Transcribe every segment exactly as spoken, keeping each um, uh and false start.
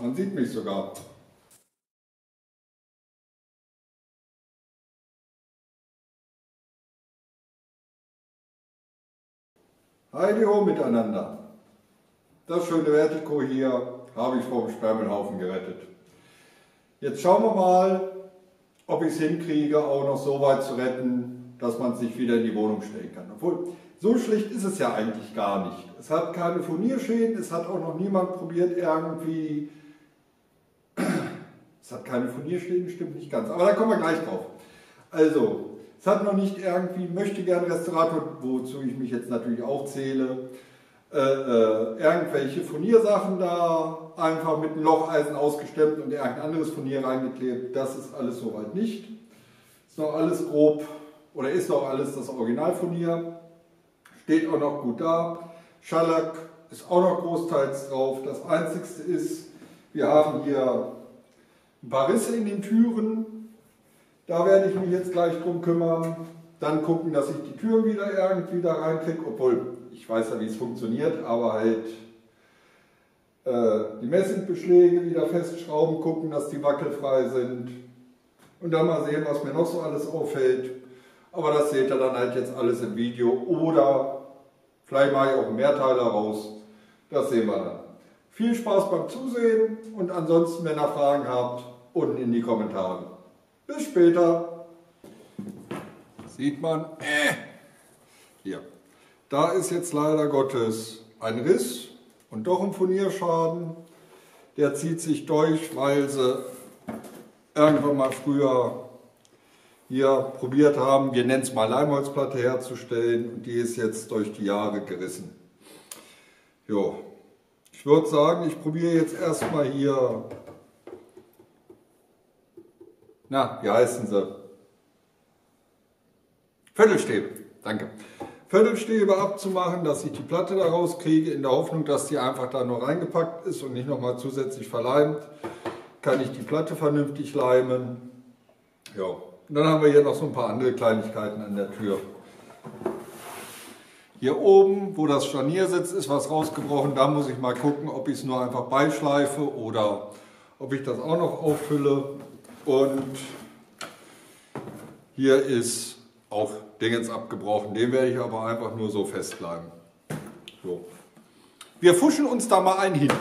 man sieht mich sogar. Heidi ho miteinander. Das schöne Vertiko hier habe ich vom Sperrmüllhaufen gerettet. Jetzt schauen wir mal, ob ich es hinkriege, auch noch so weit zu retten, dass man es nicht wieder in die Wohnung stellen kann. Obwohl, so schlicht ist es ja eigentlich gar nicht. Es hat keine Furnierschäden, es hat auch noch niemand probiert irgendwie... Es hat keine Furnierschäden, stimmt nicht ganz, aber da kommen wir gleich drauf. Also... Es hat noch nicht irgendwie, möchte gern Restaurator, wozu ich mich jetzt natürlich auch zähle, äh, äh, irgendwelche Furniersachen da einfach mit einem Locheisen ausgestemmt und irgendein anderes Furnier reingeklebt. Das ist alles soweit nicht. Ist noch alles grob, oder ist noch alles das Originalfurnier. Steht auch noch gut da. Schallack ist auch noch großteils drauf. Das Einzigste ist, wir haben hier ein paar Risse in den Türen. Da werde ich mich jetzt gleich drum kümmern, dann gucken, dass ich die Tür wieder irgendwie da reinkriege, obwohl ich weiß ja, wie es funktioniert, aber halt äh, die Messingbeschläge wieder festschrauben, gucken, dass die wackelfrei sind und dann mal sehen, was mir noch so alles auffällt. Aber das seht ihr dann halt jetzt alles im Video oder vielleicht mache ich auch einen Mehrteiler raus, das sehen wir dann. Viel Spaß beim Zusehen und ansonsten, wenn ihr Fragen habt, unten in die Kommentare. Bis später. Sieht man, äh, hier, da ist jetzt leider Gottes ein Riss und doch ein Furnierschaden. Der zieht sich durch, weil sie irgendwann mal früher hier probiert haben, wir nennen es mal Leimholzplatte herzustellen, und die ist jetzt durch die Jahre gerissen. Jo, ich würde sagen, ich probiere jetzt erstmal hier. Na, wie heißen sie? Viertelstäbe, danke. Viertelstäbe abzumachen, dass ich die Platte da rauskriege, in der Hoffnung, dass die einfach da nur reingepackt ist und nicht nochmal zusätzlich verleimt. Kann ich die Platte vernünftig leimen. Ja, und dann haben wir hier noch so ein paar andere Kleinigkeiten an der Tür. Hier oben, wo das Scharnier sitzt, ist was rausgebrochen. Da muss ich mal gucken, ob ich es nur einfach beischleife oder ob ich das auch noch auffülle. Und hier ist auch Dingens abgebrochen, den werde ich aber einfach nur so festleimen. So. Wir fuschen uns da mal einen hin.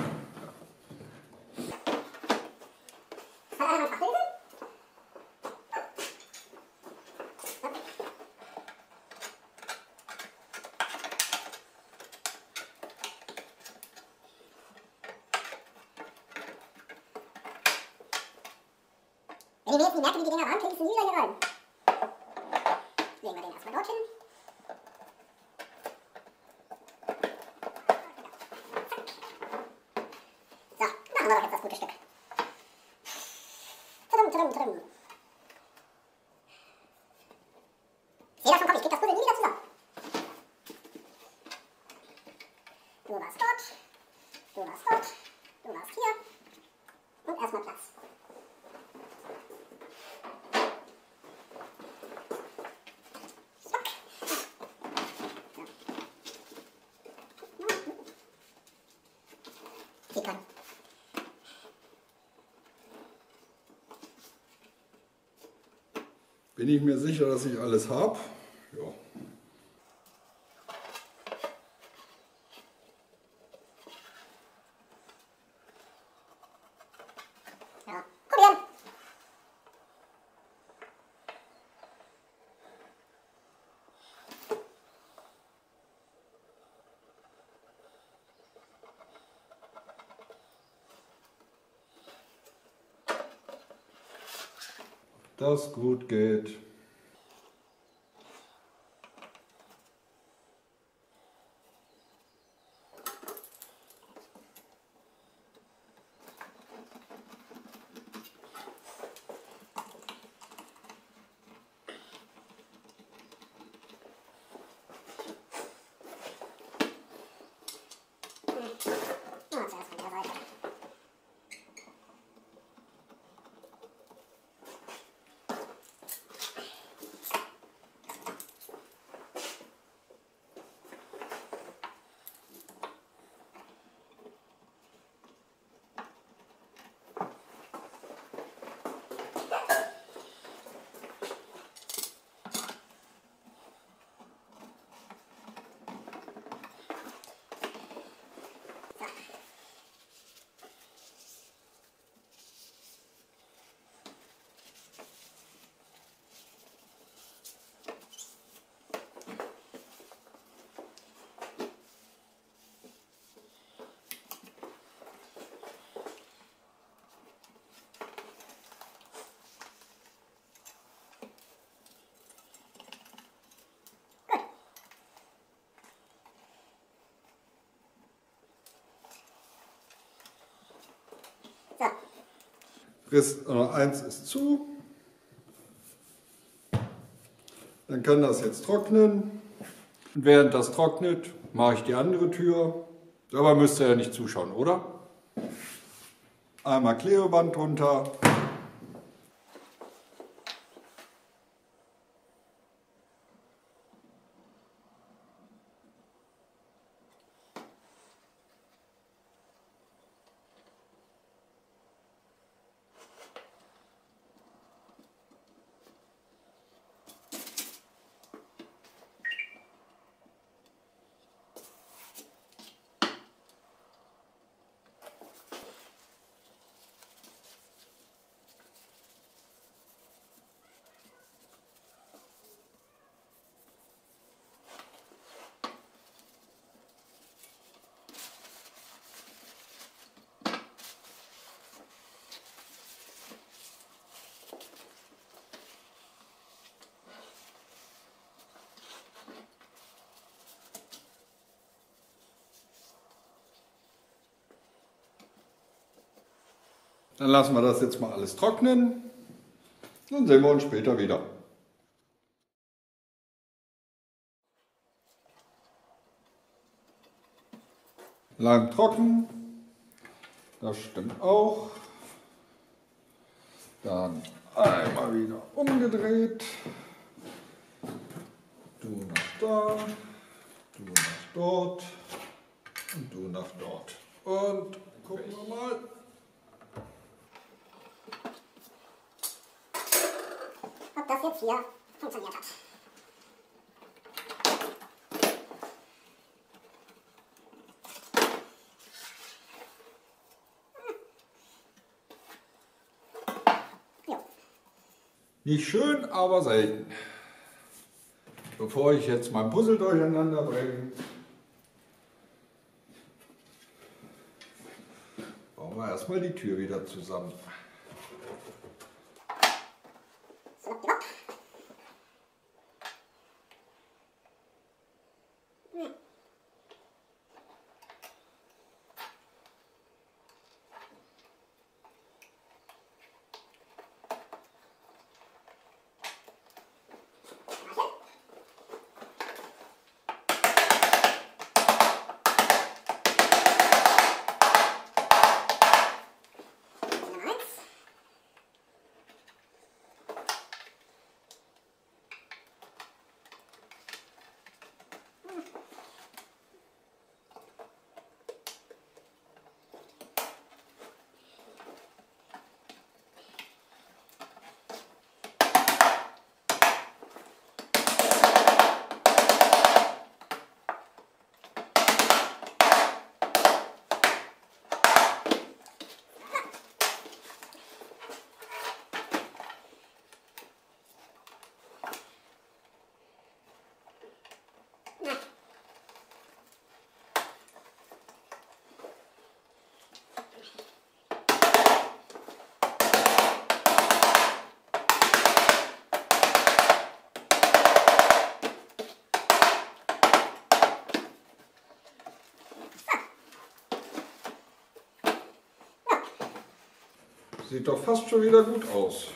Wenn ihr mir jetzt nicht merkt, wie die Dinger waren, kriege ich sie nie wieder hier rein. Legen wir den erstmal dort hin. So, da haben wir doch jetzt das gute Stück. Trim, trim, trim. Ich sehe da schon kommen, ich kriege das Puzzle nie wieder zusammen. Du warst dort, du warst dort, du warst hier. Und erstmal Platz. Bin ich mir sicher, dass ich alles habe? Ja. Ja, probieren! Das gut geht. Riss Nummer eins ist zu. Dann kann das jetzt trocknen. Und während das trocknet, mache ich die andere Tür. Dabei müsst ihr ja nicht zuschauen, oder? Einmal Klebeband drunter. Dann lassen wir das jetzt mal alles trocknen. Dann sehen wir uns später wieder. Leim trocken. Das stimmt auch. Dann einmal wieder umgedreht. Du nach da, du nach dort und du nach dort. Und gucken wir mal. Das jetzt hier funktioniert hat. Ja. Nicht schön, aber selten. Bevor ich jetzt mein Puzzle durcheinander bringe, bauen wir erstmal die Tür wieder zusammen. Sieht doch fast schon wieder gut aus.